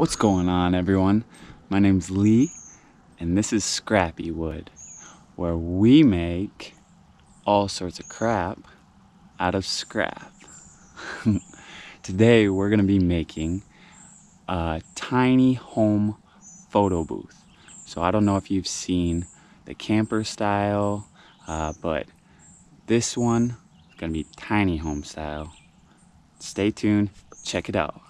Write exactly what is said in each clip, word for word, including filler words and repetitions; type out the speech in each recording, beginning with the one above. What's going on, everyone? My name's Lee, and this is Scrappy Wood, where we make all sorts of crap out of scrap. Today we're gonna be making a tiny home photo booth. So I don't know if you've seen the camper style, uh, but this one is gonna be tiny home style. Stay tuned, check it out.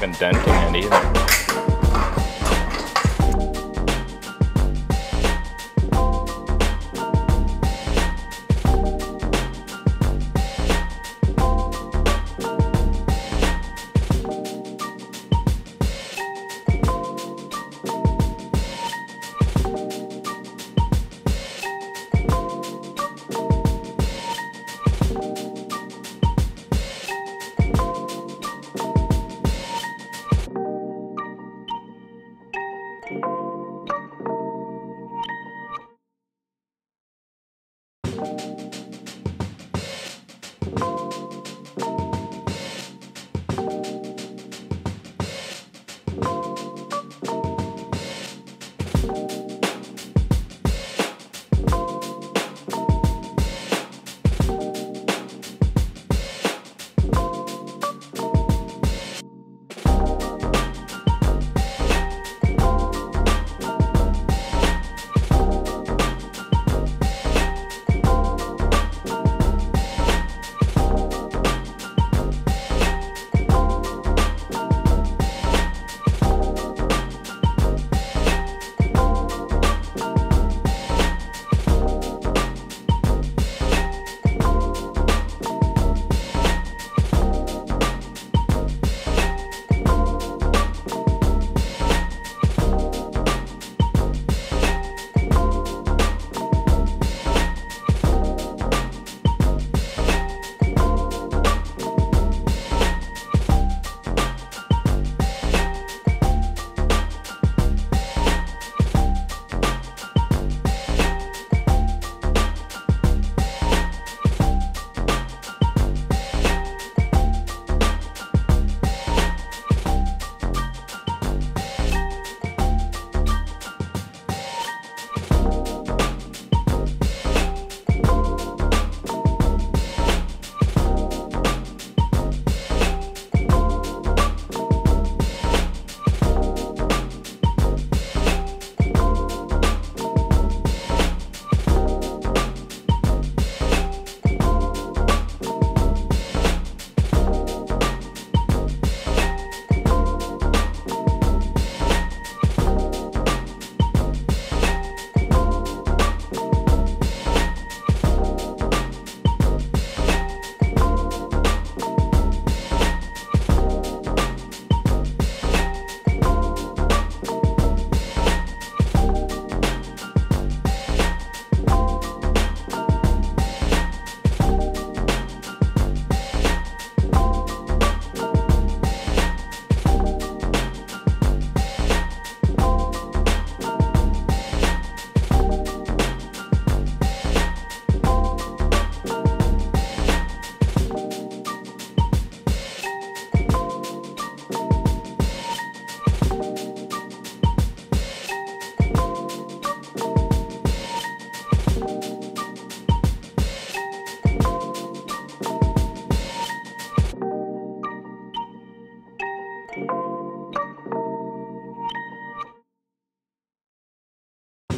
even denting it either.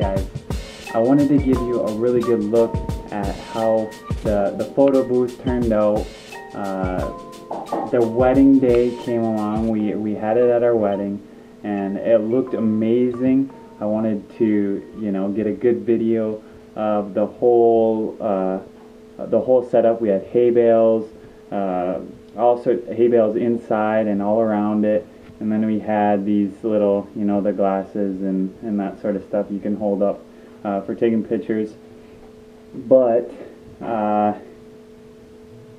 guys, I wanted to give you a really good look at how the, the photo booth turned out. Uh, the wedding day came along, we, we had it at our wedding, and it looked amazing. I wanted to, you know, get a good video of the whole uh, the whole setup. We had hay bales, uh, all sorts of hay bales inside and all around it, and then we had these little, you know, the glasses and, and that sort of stuff you can hold up uh, for taking pictures. But uh,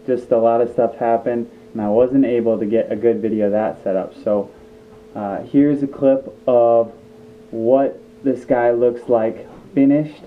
just a lot of stuff happened, and I wasn't able to get a good video of that set up. So uh, here's a clip of what this guy looks like finished.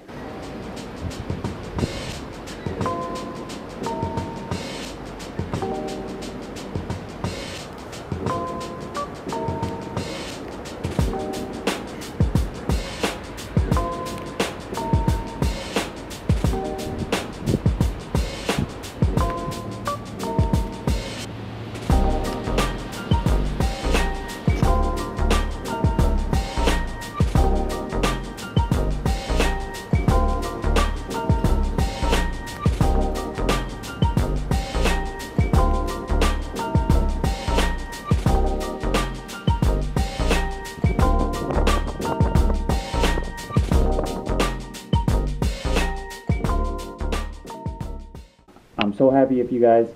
I'm so happy if you guys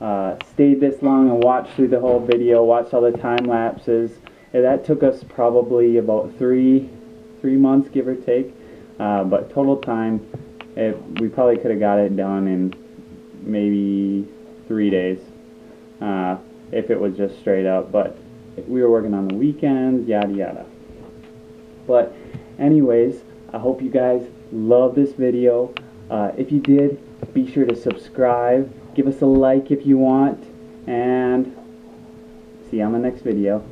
uh, stayed this long and watched through the whole video, watched all the time lapses. And that took us probably about three, three months, give or take. Uh, but total time, it, we probably could have got it done in maybe three days uh, if it was just straight up. But we were working on the weekends, yada yada. But anyways, I hope you guys love this video. Uh, if you did, be sure to subscribe, give us a like if you want, and see you on the next video.